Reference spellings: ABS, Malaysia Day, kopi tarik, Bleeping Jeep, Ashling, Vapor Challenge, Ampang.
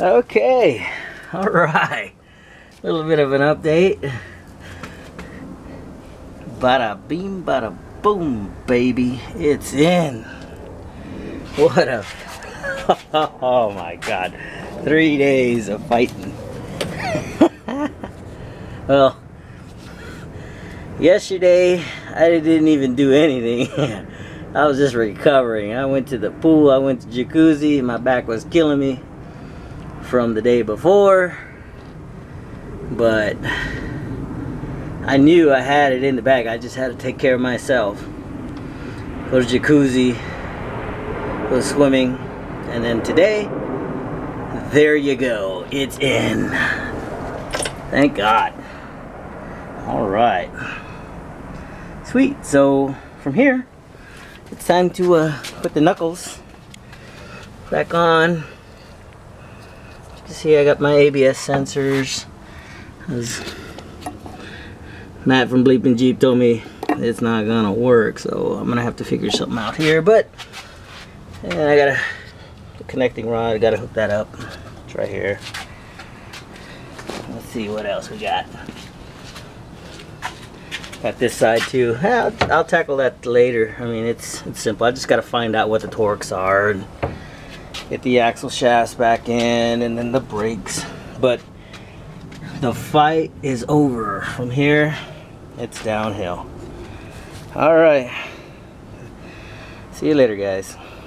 Okay, all right, a little bit of an update. Bada beam, bada boom, baby, it's in. What a oh my god, 3 days of fighting. Well, yesterday I didn't even do anything. I was just recovering. I went to the pool, I went to jacuzzi. My back was killing me from the day before, but I knew I had it in the bag. I just had to take care of myself. Go to jacuzzi, go swimming, and then today, there you go, it's in. Thank God. All right, sweet. So from here, it's time to put the knuckles back on. See, I got my ABS sensors. As Matt from Bleeping Jeep told me, it's not gonna work, so I'm gonna have to figure something out here. But and I got a connecting rod. I gotta hook that up. It's right here. Let's see what else we got. Got this side too. I'll tackle that later. I mean, it's simple. I just gotta find out what the torques are and get the axle shafts back in, and then the brakes. But the fight is over. From here, it's downhill. All right, see you later, guys.